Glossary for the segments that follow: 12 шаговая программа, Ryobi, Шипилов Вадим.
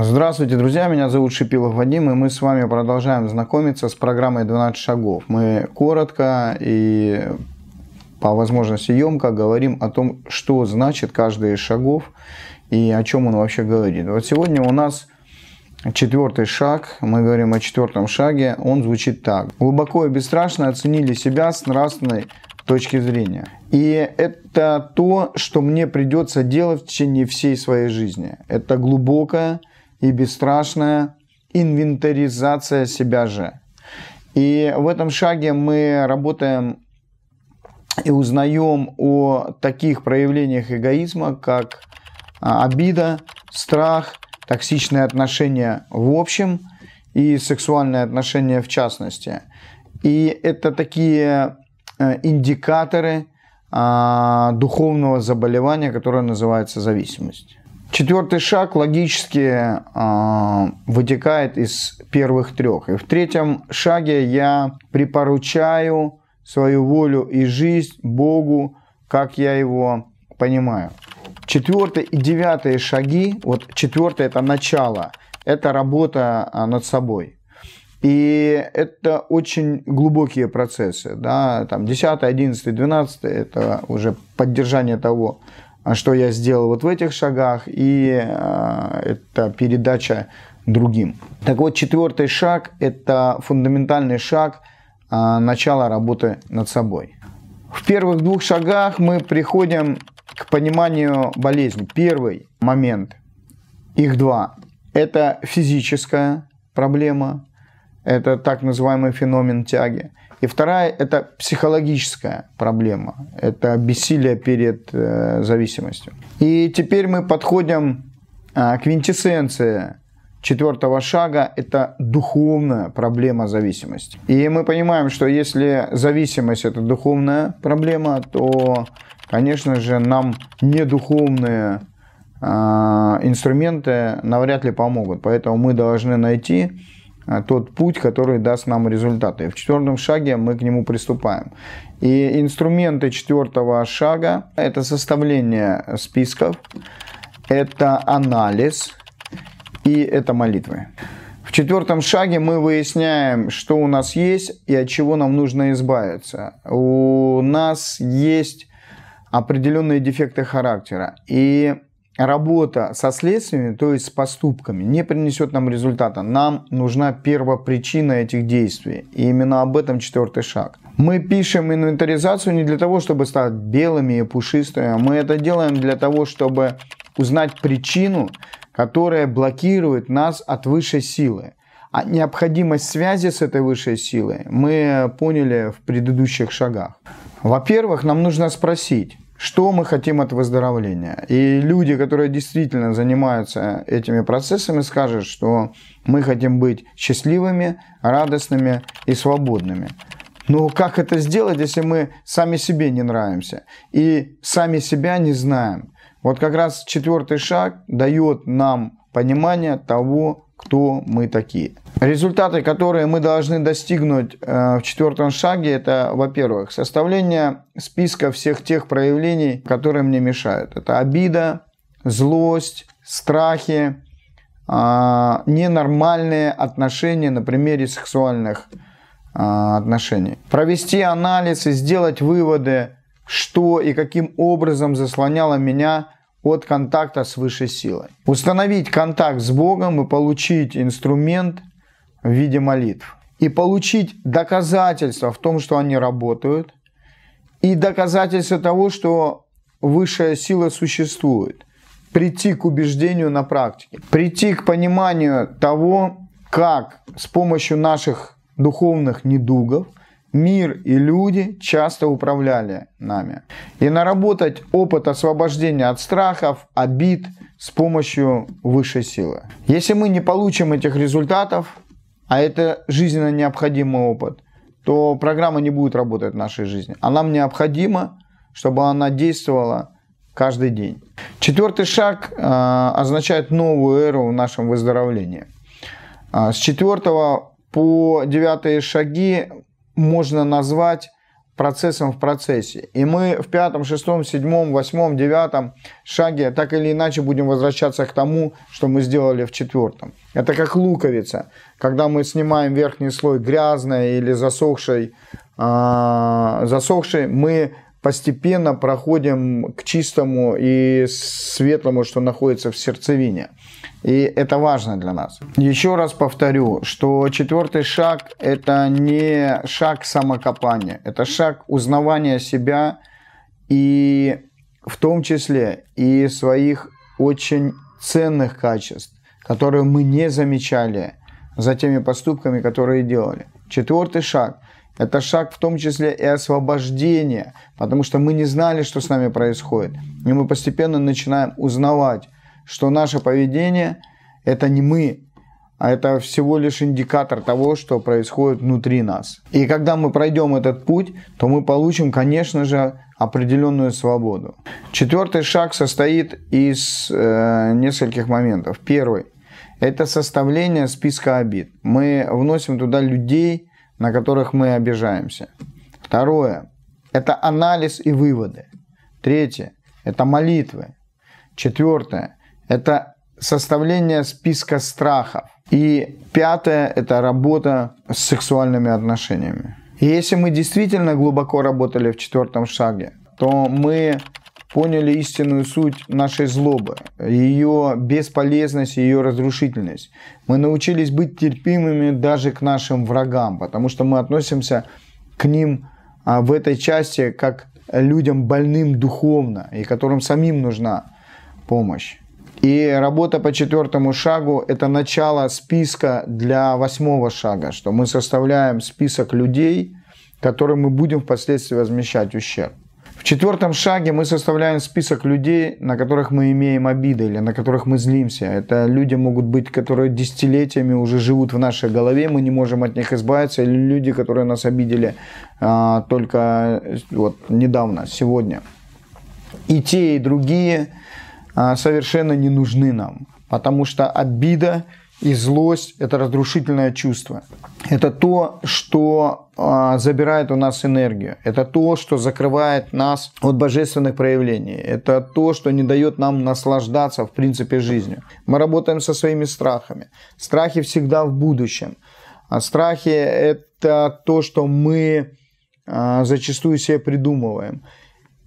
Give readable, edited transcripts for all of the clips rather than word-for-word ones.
Здравствуйте, друзья! Меня зовут Шипилов Вадим, и мы с вами продолжаем знакомиться с программой «12 шагов». Мы коротко и по возможности емко говорим о том, что значит каждый из шагов и о чем он вообще говорит. Вот сегодня у нас четвертый шаг, мы говорим о четвертом шаге, он звучит так. Глубоко и бесстрашно оценили себя с нравственной точки зрения. И это то, что мне придется делать в течение всей своей жизни. Это глубокая и бесстрашная инвентаризация себя же. И в этом шаге мы работаем и узнаем о таких проявлениях эгоизма, как обида, страх, токсичные отношения в общем и сексуальные отношения в частности. И это такие индикаторы духовного заболевания, которое называется зависимость. Четвертый шаг логически вытекает из первых трех. И в третьем шаге я припоручаю свою волю и жизнь Богу, как я его понимаю. Четвертый и девятый шаги, вот четвертый – это начало, это работа над собой. И это очень глубокие процессы, да, там 10, 11, 12 – это уже поддержание того, что я сделал вот в этих шагах, и это передача другим. Так вот, четвертый шаг – это фундаментальный шаг начала работы над собой. В первых двух шагах мы приходим к пониманию болезни. Первый момент, их два – это физическая проблема. Это так называемый феномен тяги. И вторая – это психологическая проблема. Это бессилие перед зависимостью. И теперь мы подходим к квинтэссенции четвертого шага. Это духовная проблема зависимости. И мы понимаем, что если зависимость – это духовная проблема, то, конечно же, нам недуховные инструменты навряд ли помогут. Поэтому мы должны найти тот путь, который даст нам результаты. И в четвертом шаге мы к нему приступаем. И инструменты четвертого шага – это составление списков, это анализ и это молитвы. В четвертом шаге мы выясняем, что у нас есть и от чего нам нужно избавиться. У нас есть определенные дефекты характера. И работа со следствиями, то есть с поступками, не принесет нам результата. Нам нужна первопричина этих действий. И именно об этом четвертый шаг. Мы пишем инвентаризацию не для того, чтобы стать белыми и пушистыми. Мы это делаем для того, чтобы узнать причину, которая блокирует нас от высшей силы. А необходимость связи с этой высшей силой мы поняли в предыдущих шагах. Во-первых, нам нужно спросить, что мы хотим от выздоровления. И люди, которые действительно занимаются этими процессами, скажут, что мы хотим быть счастливыми, радостными и свободными. Но как это сделать, если мы сами себе не нравимся и сами себя не знаем? Вот как раз четвертый шаг дает нам понимание того, кто мы такие. Результаты, которые мы должны достигнуть в четвертом шаге, это, во-первых, составление списка всех тех проявлений, которые мне мешают. Это обида, злость, страхи, ненормальные отношения на примере сексуальных отношений. Провести анализ и сделать выводы, что и каким образом заслоняло меня от контакта с высшей силой. Установить контакт с Богом и получить инструмент в виде молитв. И получить доказательства в том, что они работают. И доказательства того, что высшая сила существует. Прийти к убеждению на практике. Прийти к пониманию того, как с помощью наших духовных недугов мир и люди часто управляли нами. И наработать опыт освобождения от страхов, обид с помощью высшей силы. Если мы не получим этих результатов, а это жизненно необходимый опыт, то программа не будет работать в нашей жизни. А нам необходимо, чтобы она действовала каждый день. Четвертый шаг означает новую эру в нашем выздоровлении. С четвертого по девятые шаги можно назвать процессом в процессе. И мы в 5, 6, 7, 8, 9 шаге так или иначе будем возвращаться к тому, что мы сделали в 4. Это как луковица. Когда мы снимаем верхний слой грязной или засохшей, мы постепенно проходим к чистому и светлому, что находится в сердцевине. И это важно для нас. Еще раз повторю, что 4 шаг – это не шаг самокопания. Это шаг узнавания себя, и в том числе и своих очень ценных качеств, которые мы не замечали за теми поступками, которые делали. 4 шаг. Это шаг в том числе и освобождение, потому что мы не знали, что с нами происходит. И мы постепенно начинаем узнавать, что наше поведение – это не мы, а это всего лишь индикатор того, что происходит внутри нас. И когда мы пройдем этот путь, то мы получим, конечно же, определенную свободу. 4 шаг состоит из нескольких моментов. Первый – это составление списка обид. Мы вносим туда людей, на которых мы обижаемся. Второе – это анализ и выводы. Третье – это молитвы. Четвертое – это составление списка страхов. И 5 – это работа с сексуальными отношениями. И если мы действительно глубоко работали в 4 шаге, то мы поняли истинную суть нашей злобы, ее бесполезность, ее разрушительность. Мы научились быть терпимыми даже к нашим врагам, потому что мы относимся к ним в этой части как людям больным духовно и которым самим нужна помощь. И работа по 4 шагу – это начало списка для 8 шага, что мы составляем список людей, которым мы будем впоследствии возмещать ущерб. В 4 шаге мы составляем список людей, на которых мы имеем обиды или на которых мы злимся. Это люди могут быть, которые десятилетиями уже живут в нашей голове, мы не можем от них избавиться, или люди, которые нас обидели только вот недавно, сегодня. И те, и другие совершенно не нужны нам, потому что обида и злость – это разрушительное чувство. Это то, что забирает у нас энергию. Это то, что закрывает нас от божественных проявлений. Это то, что не дает нам наслаждаться, в принципе, жизнью. Мы работаем со своими страхами. Страхи всегда в будущем. А страхи – это то, что мы зачастую себе придумываем.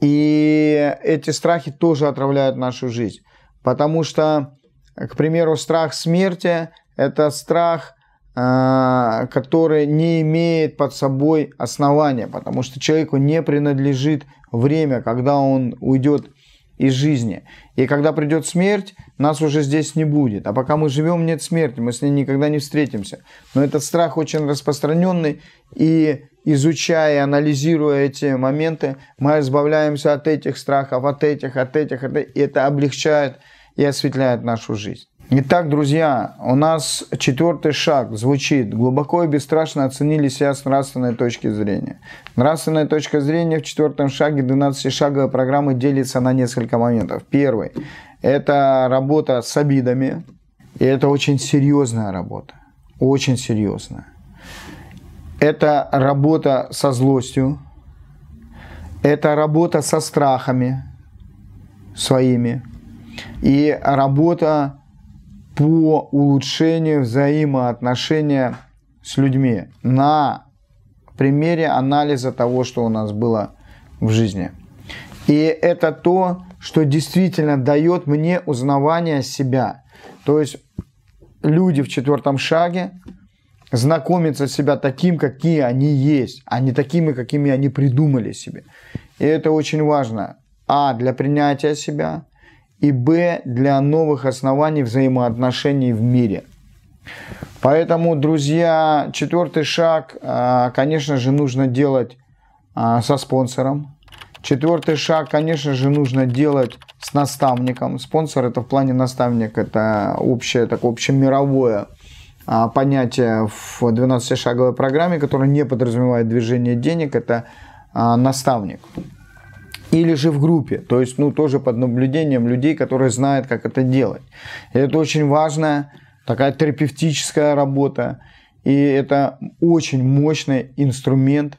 И эти страхи тоже отравляют нашу жизнь. Потому что, к примеру, страх смерти – это страх, который не имеет под собой основания, потому что человеку не принадлежит время, когда он уйдет из жизни. И когда придет смерть, нас уже здесь не будет. А пока мы живем, нет смерти, мы с ней никогда не встретимся. Но этот страх очень распространенный, и изучая, анализируя эти моменты, мы избавляемся от этих страхов, от этих, и это облегчает и осветляет нашу жизнь. Итак, друзья, у нас 4 шаг звучит: глубоко и бесстрашно оценили себя с нравственной точки зрения. Нравственная точка зрения в 4 шаге 12-шаговой программы делится на несколько моментов. Первый – это работа с обидами, и это очень серьезная работа, очень серьезная. Это работа со злостью, это работа со страхами своими и работа по улучшению взаимоотношения с людьми на примере анализа того, что у нас было в жизни. И это то, что действительно дает мне узнавание себя. То есть люди в 4 шаге знакомятся с себя таким, какие они есть, а не такими, какими они придумали себе. И это очень важно. Для принятия себя, и б, для новых оснований взаимоотношений в мире. Поэтому, друзья, 4 шаг, конечно же, нужно делать со спонсором. 4 шаг, конечно же, нужно делать с наставником. Спонсор – это в плане наставник, это общемировое понятие в 12-шаговой программе, которое не подразумевает движение денег, это наставник. Или же в группе, то есть тоже под наблюдением людей, которые знают, как это делать. И это очень важная такая терапевтическая работа, и это очень мощный инструмент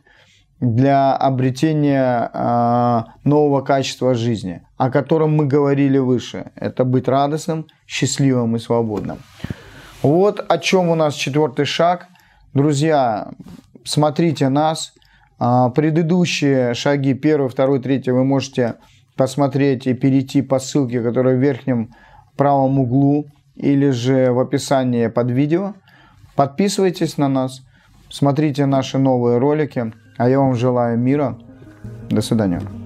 для обретения нового качества жизни, о котором мы говорили выше. Это быть радостным, счастливым и свободным. Вот о чем у нас четвертый шаг. Друзья, смотрите нас. Предыдущие шаги, 1, 2, 3, вы можете посмотреть и перейти по ссылке, которая в верхнем правом углу или же в описании под видео. Подписывайтесь на нас, смотрите наши новые ролики. А я вам желаю мира. До свидания.